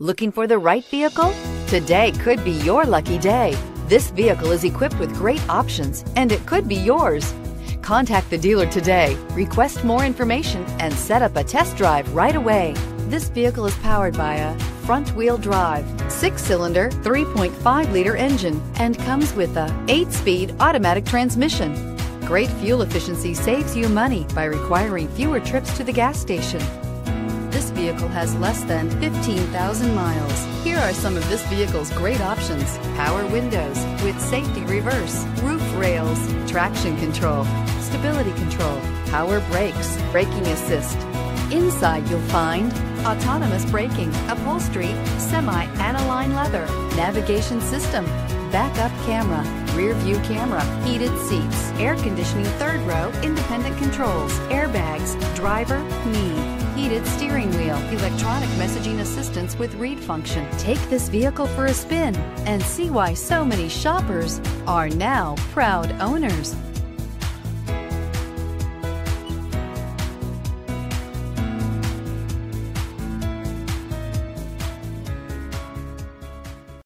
Looking for the right vehicle? Today could be your lucky day. This vehicle is equipped with great options, and it could be yours. Contact the dealer today, request more information, and set up a test drive right away. This vehicle is powered by a front-wheel drive, 6-cylinder, 3.5-liter engine, and comes with a 8-speed automatic transmission. Great fuel efficiency saves you money by requiring fewer trips to the gas station. This vehicle has less than 15,000 miles. Here are some of this vehicle's great options: power windows with safety reverse, roof rails, traction control, stability control, power brakes, braking assist. Inside you'll find autonomous braking, upholstery, semi-aniline leather, navigation system, backup camera, rear view camera, heated seats, air conditioning third row, independent controls, airbags, driver, knee, heated steering wheel, electronic messaging assistance with read function. Take this vehicle for a spin and see why so many shoppers are now proud owners.